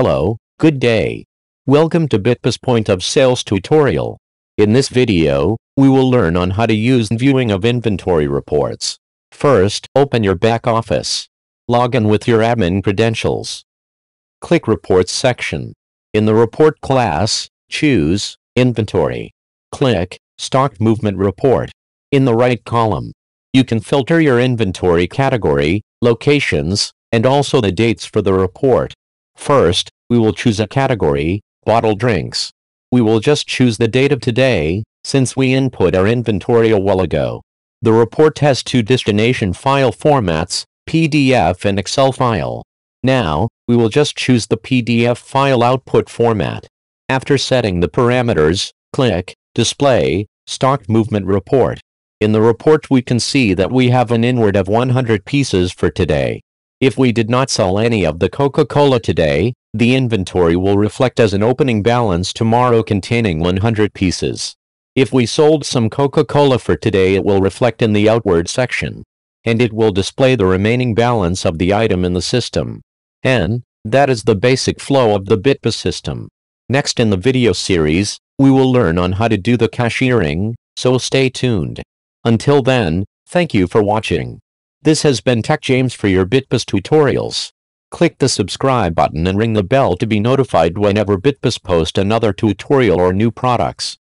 Hello, good day. Welcome to BitPOS Point of Sales tutorial. In this video, we will learn on how to use viewing of inventory reports. First, open your back office. Log in with your admin credentials. Click Reports section. In the Report class, choose Inventory. Click Stock Movement Report. In the right column, you can filter your inventory category, locations, and also the dates for the report. First, we will choose a category, bottled drinks. We will just choose the date of today, since we input our inventory a while ago. The report has two destination file formats, PDF and Excel file. Now, we will just choose the PDF file output format. After setting the parameters, click Display, Stock Movement Report. In the report we can see that we have an inward of 100 pieces for today. If we did not sell any of the Coca-Cola today, the inventory will reflect as an opening balance tomorrow containing 100 pieces. If we sold some Coca-Cola for today, it will reflect in the outward section, and it will display the remaining balance of the item in the system. And that is the basic flow of the BitPOS system. Next in the video series, we will learn on how to do the cashiering, so stay tuned. Until then, thank you for watching. This has been Tech James for your BitPOS tutorials. Click the subscribe button and ring the bell to be notified whenever BitPOS posts another tutorial or new products.